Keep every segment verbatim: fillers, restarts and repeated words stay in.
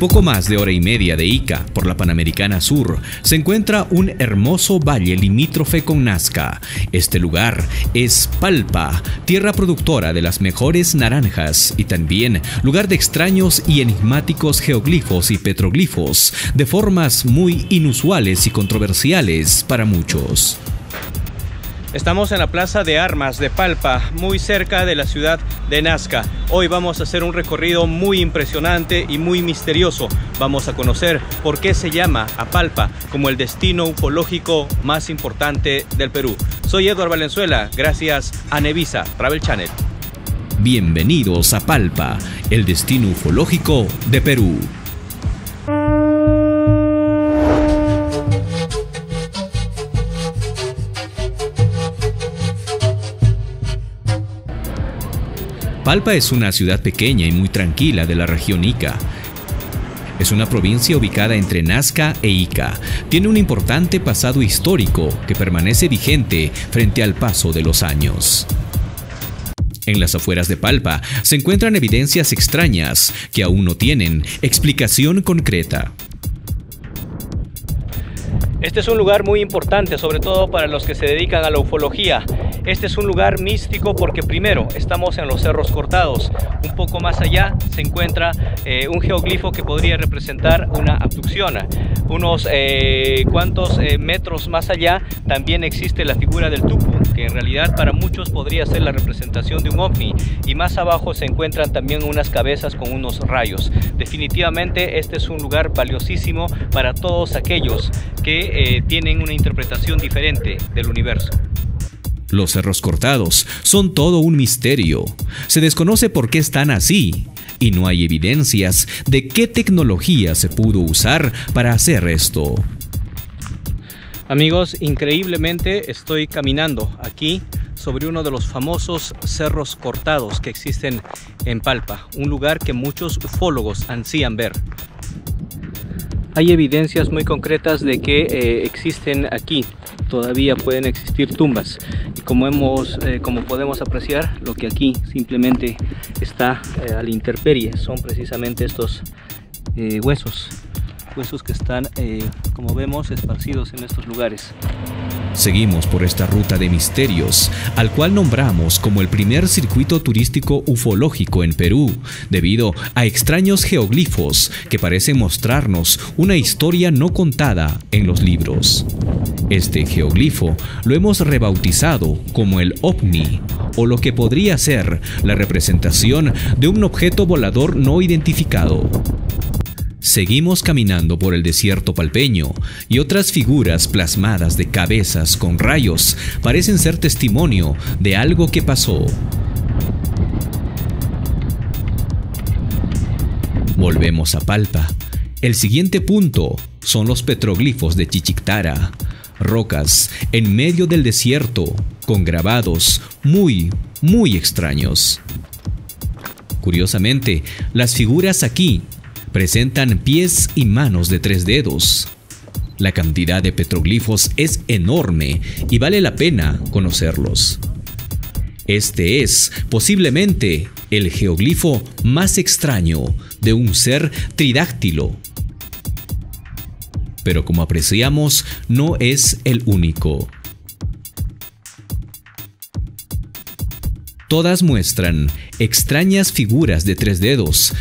poco más de hora y media de Ica, por la Panamericana Sur, se encuentra un hermoso valle limítrofe con Nazca. Este lugar es Palpa, tierra productora de las mejores naranjas y también lugar de extraños y enigmáticos geoglifos y petroglifos, de formas muy inusuales y controversiales para muchos. Estamos en la Plaza de Armas de Palpa, muy cerca de la ciudad de Nazca. Hoy vamos a hacer un recorrido muy impresionante y muy misterioso. Vamos a conocer por qué se llama a Palpa como el destino ufológico más importante del Perú. Soy Eduardo Valenzuela, gracias a Neviza Travel Channel. Bienvenidos a Palpa, el destino ufológico de Perú. Palpa es una ciudad pequeña y muy tranquila de la región Ica. Es una provincia ubicada entre Nazca e Ica. Tiene un importante pasado histórico que permanece vigente frente al paso de los años. En las afueras de Palpa se encuentran evidencias extrañas que aún no tienen explicación concreta. Este es un lugar muy importante, sobre todo para los que se dedican a la ufología. Este es un lugar místico porque primero estamos en los cerros cortados. Un poco más allá se encuentra eh, un geoglifo que podría representar una abducción. Unos eh, cuantos eh, metros más allá también existe la figura del tupu, que en realidad para muchos podría ser la representación de un ovni. Y más abajo se encuentran también unas cabezas con unos rayos. Definitivamente este es un lugar valiosísimo para todos aquellos que eh, tienen una interpretación diferente del universo. Los cerros cortados son todo un misterio. Se desconoce por qué están así y no hay evidencias de qué tecnología se pudo usar para hacer esto. Amigos, increíblemente estoy caminando aquí sobre uno de los famosos cerros cortados que existen en Palpa, un lugar que muchos ufólogos ansían ver. Hay evidencias muy concretas de que eh, existen aquí. Todavía pueden existir tumbas y como, hemos, eh, como podemos apreciar, lo que aquí simplemente está eh, a la intemperie son precisamente estos eh, huesos, huesos que están, eh, como vemos, esparcidos en estos lugares. Seguimos por esta ruta de misterios, al cual nombramos como el primer circuito turístico ufológico en Perú, debido a extraños geoglifos que parecen mostrarnos una historia no contada en los libros. Este geoglifo lo hemos rebautizado como el ovni, o lo que podría ser la representación de un objeto volador no identificado. Seguimos caminando por el desierto palpeño y otras figuras plasmadas de cabezas con rayos parecen ser testimonio de algo que pasó. Volvemos a Palpa. El siguiente punto son los petroglifos de Chichitara. Rocas en medio del desierto con grabados muy, muy extraños. Curiosamente, las figuras aquí presentan pies y manos de tres dedos. La cantidad de petroglifos es enorme y vale la pena conocerlos. Este es posiblemente el geoglifo más extraño de un ser tridáctilo. Pero como apreciamos, no es el único. Todas muestran extrañas figuras de tres dedos,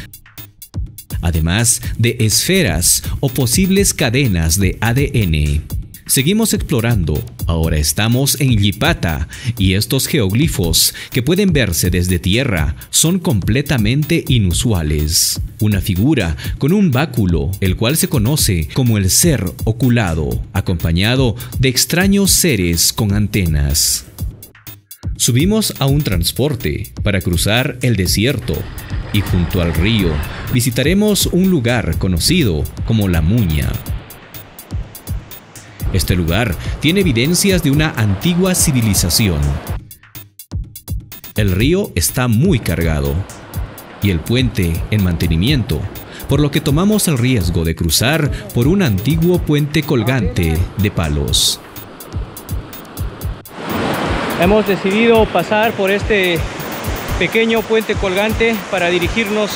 además de esferas o posibles cadenas de A D N. Seguimos explorando. Ahora estamos en Yipata y estos geoglifos que pueden verse desde tierra son completamente inusuales. Una figura con un báculo, el cual se conoce como el ser oculado, acompañado de extraños seres con antenas. Subimos a un transporte para cruzar el desierto y junto al río visitaremos un lugar conocido como La Muña. Este lugar tiene evidencias de una antigua civilización. El río está muy cargado y el puente en mantenimiento, por lo que tomamos el riesgo de cruzar por un antiguo puente colgante de palos. Hemos decidido pasar por este pequeño puente colgante para dirigirnos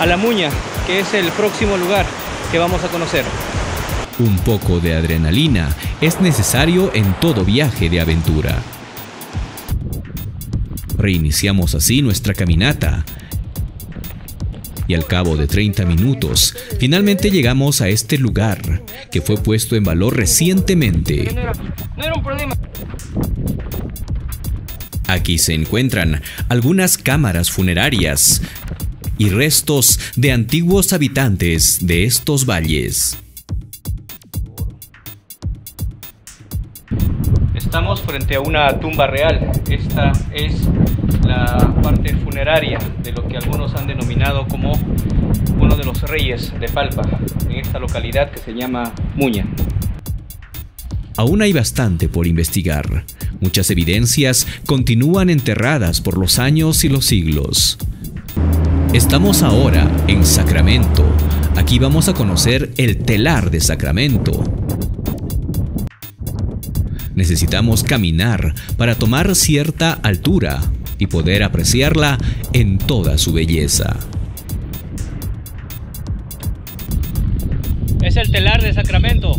a La Muña, que es el próximo lugar que vamos a conocer. Un poco de adrenalina es necesario en todo viaje de aventura. Reiniciamos así nuestra caminata. Y al cabo de treinta minutos, finalmente llegamos a este lugar, que fue puesto en valor recientemente. Aquí se encuentran algunas cámaras funerarias y restos de antiguos habitantes de estos valles. Estamos frente a una tumba real. Esta es la parte funeraria de lo que algunos han denominado como uno de los reyes de Palpa, en esta localidad que se llama Muña. Aún hay bastante por investigar. Muchas evidencias continúan enterradas por los años y los siglos. Estamos ahora en Sacramento. Aquí vamos a conocer el telar de Sacramento. Necesitamos caminar para tomar cierta altura y poder apreciarla en toda su belleza. Es el telar de Sacramento.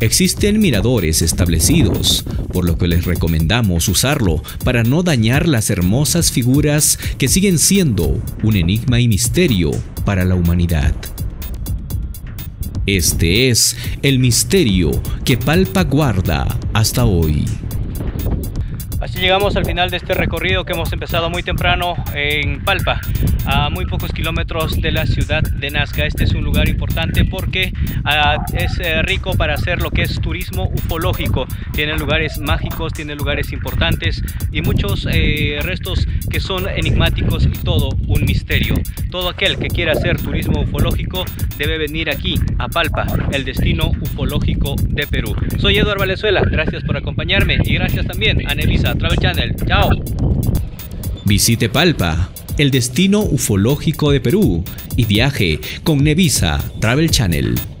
Existen miradores establecidos, por lo que les recomendamos usarlo para no dañar las hermosas figuras que siguen siendo un enigma y misterio para la humanidad. Este es el misterio que Palpa guarda hasta hoy. Así llegamos al final de este recorrido que hemos empezado muy temprano en Palpa, a muy pocos kilómetros de la ciudad de Nazca. Este es un lugar importante porque uh, es uh, rico para hacer lo que es turismo ufológico. Tiene lugares mágicos, tiene lugares importantes y muchos eh, restos que son enigmáticos y todo un misterio. Todo aquel que quiera hacer turismo ufológico debe venir aquí a Palpa, el destino ufológico de Perú. Soy Eduardo Valenzuela, gracias por acompañarme y gracias también a Neviza Travel Channel. ¡Chao! Visite Palpa, el destino ufológico de Perú, y viaje con Neviza Travel Channel.